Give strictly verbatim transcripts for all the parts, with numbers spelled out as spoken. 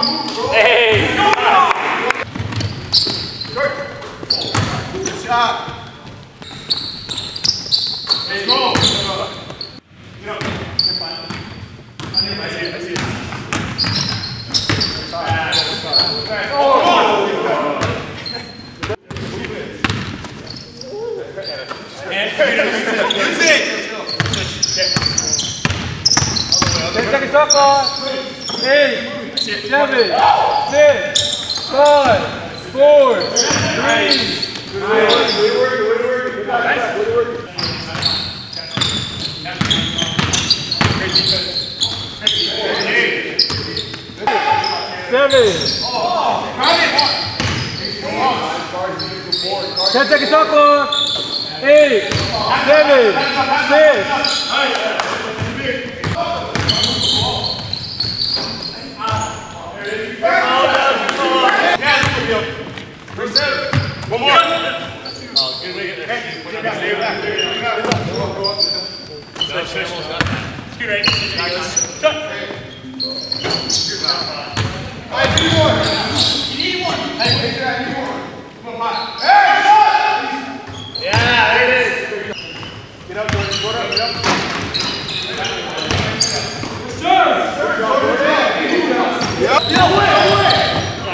Hey! Good job. Let's go. You know, you're fine. I see it, I see it. eight, seven, six, five, four, three, two, one. Seven. Oh, got it. Ten seconds up clock. Eight, seven, six. One more. Oh, good way to get there. I need one. You need one. Hey, I need one. Come on, hey, yeah, there it is. Get up, Jordan. Go up, get up. Sure. Sure. Get away, away. Help,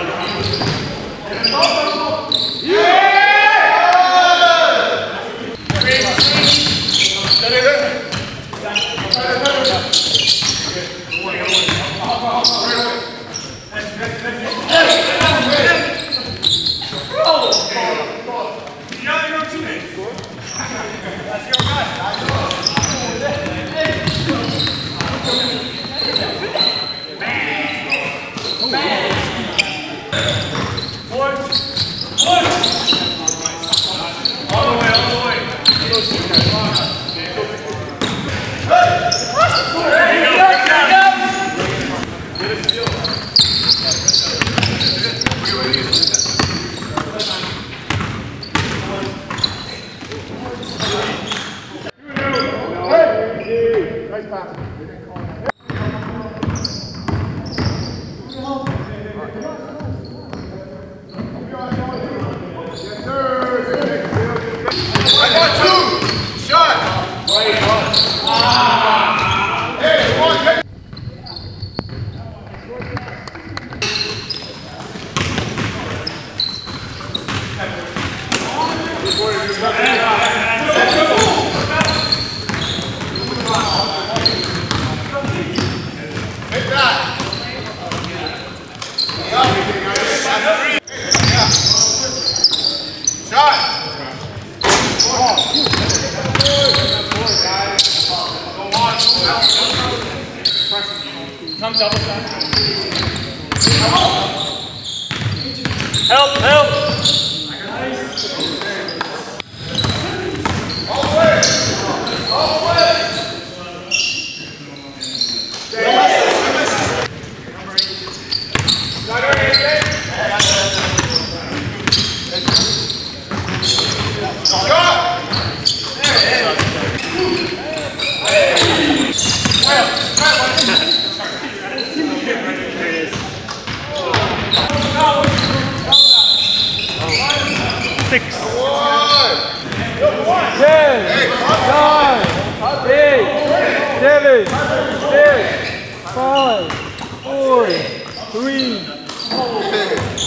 help! Five, four, three, two,